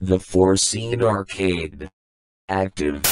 The Foreseen Arcade. Active.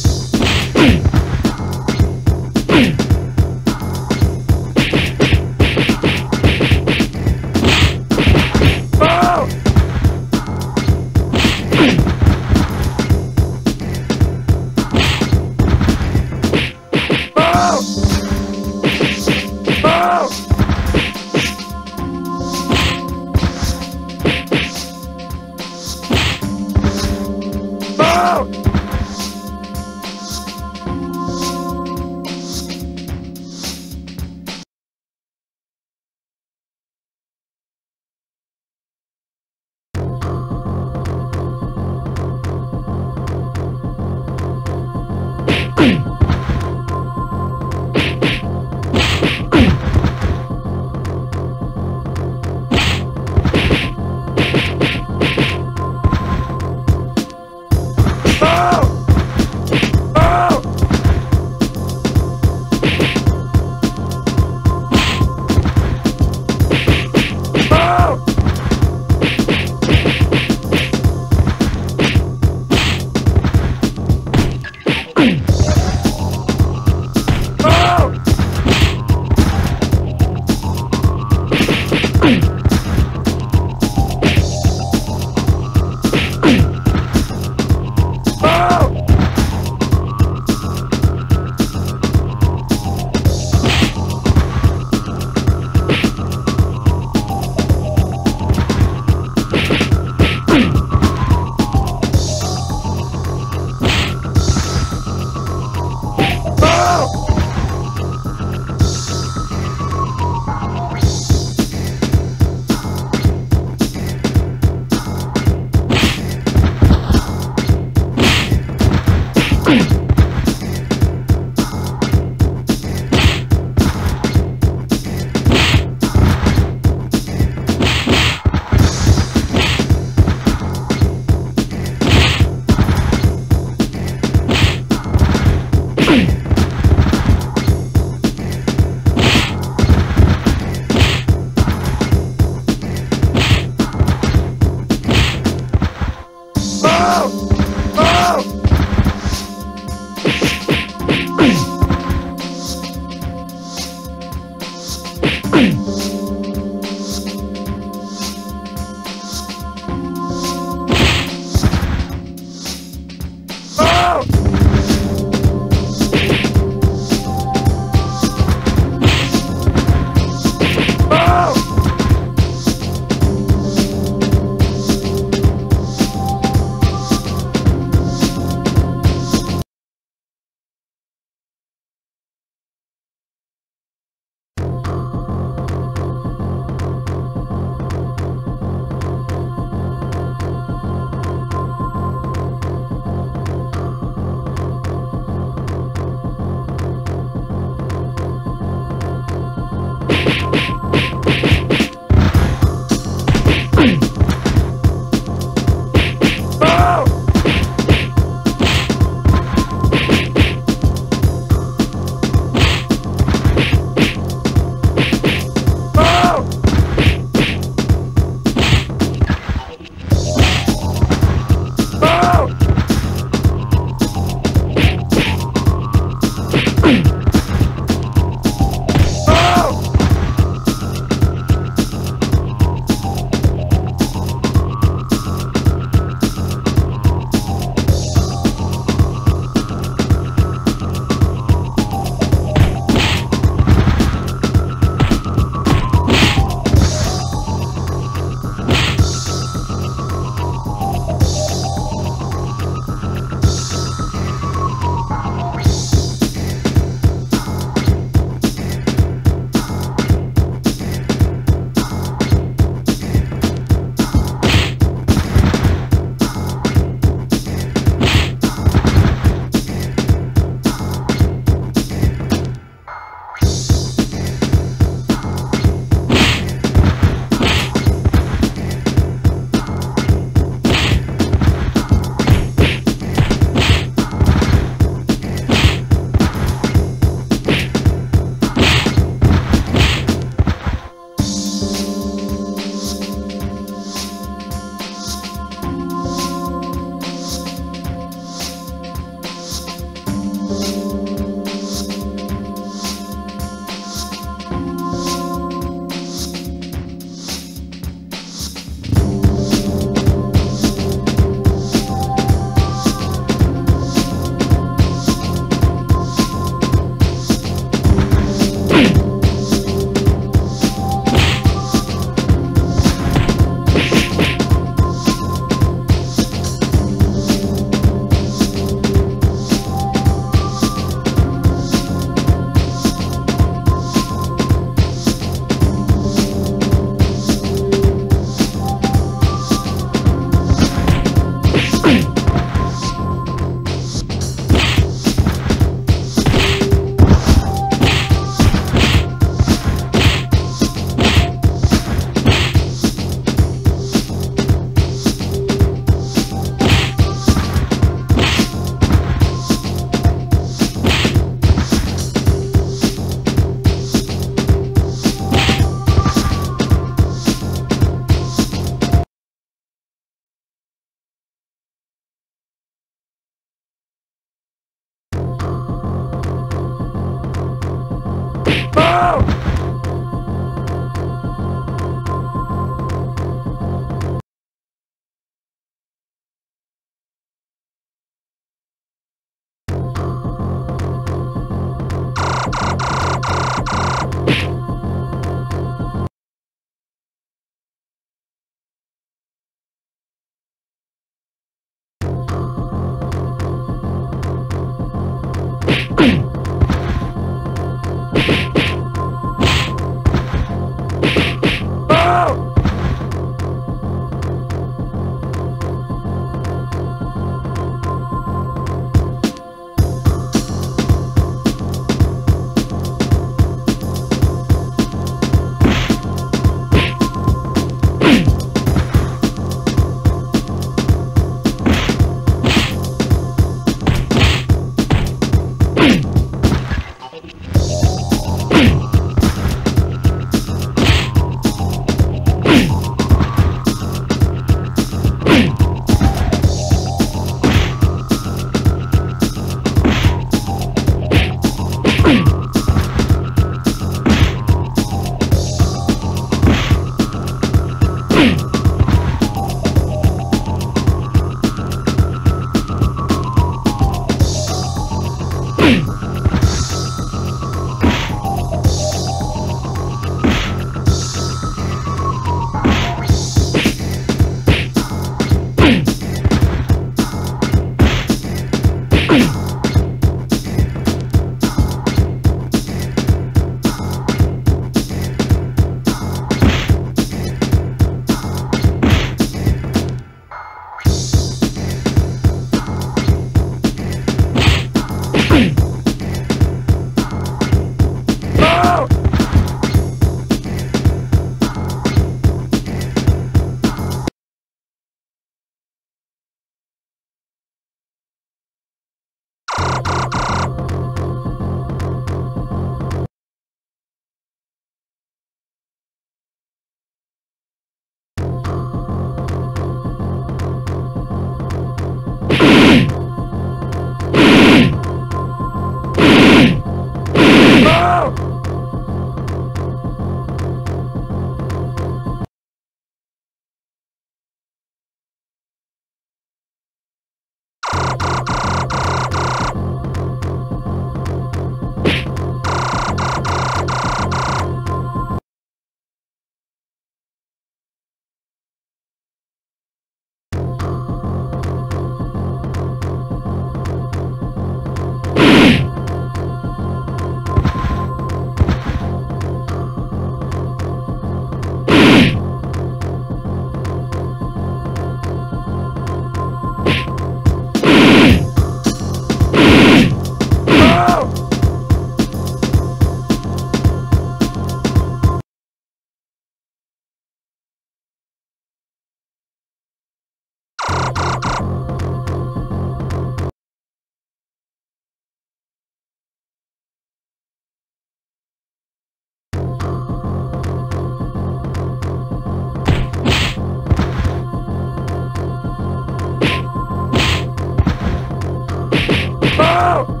No!